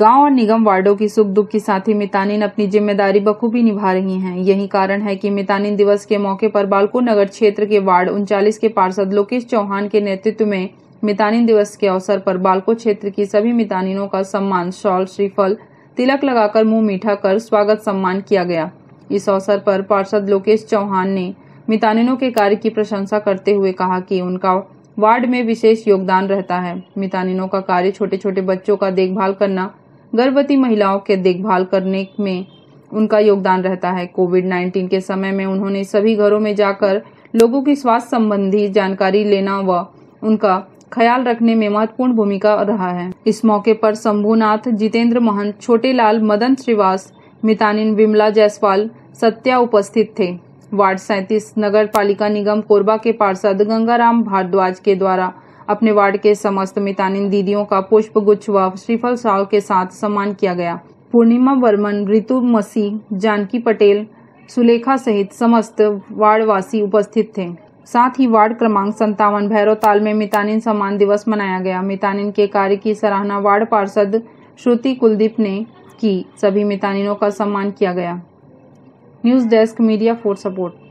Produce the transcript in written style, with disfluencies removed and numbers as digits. गांव और निगम वार्डों की सुख दुख की साथी मितानीन अपनी जिम्मेदारी बखूबी निभा रही हैं। यही कारण है कि मितानीन दिवस के मौके पर बालको नगर क्षेत्र के वार्ड 39 के पार्षद लोकेश चौहान के नेतृत्व में मितानीन दिवस के अवसर पर बालको क्षेत्र की सभी मितानीनों का सम्मान शॉल श्रीफल तिलक लगाकर मुंह मीठा कर स्वागत सम्मान किया गया। इस अवसर पर पार्षद लोकेश चौहान ने मितानीनों के कार्य की प्रशंसा करते हुए कहा कि उनका वार्ड में विशेष योगदान रहता है। मितानीनों का कार्य छोटे छोटे बच्चों का देखभाल करना, गर्भवती महिलाओं के देखभाल करने में उनका योगदान रहता है। कोविड-19 के समय में उन्होंने सभी घरों में जाकर लोगों की स्वास्थ्य संबंधी जानकारी लेना व उनका ख्याल रखने में महत्वपूर्ण भूमिका रहा है। इस मौके पर शंभुनाथ, जितेंद्र महंत, छोटे लाल, मदन श्रीवास, मितानीन विमला जायसवाल सत्या उपस्थित थे। वार्ड 37 नगर पालिका निगम कोरबा के पार्षद गंगाराम भारद्वाज के द्वारा अपने वार्ड के समस्त मितानीन दीदियों का पुष्प गुच्छ व श्रीफल साव के साथ सम्मान किया गया। पूर्णिमा वर्मन, ऋतु मसीह, जानकी पटेल, सुलेखा सहित समस्त वार्डवासी उपस्थित थे। साथ ही वार्ड क्रमांक 57 भैरव ताल में मितानीन सम्मान दिवस मनाया गया। मितानीन के कार्य की सराहना वार्ड पार्षद श्रुति कुलदीप ने की। सभी मितानीनों का सम्मान किया गया। News desk media for support.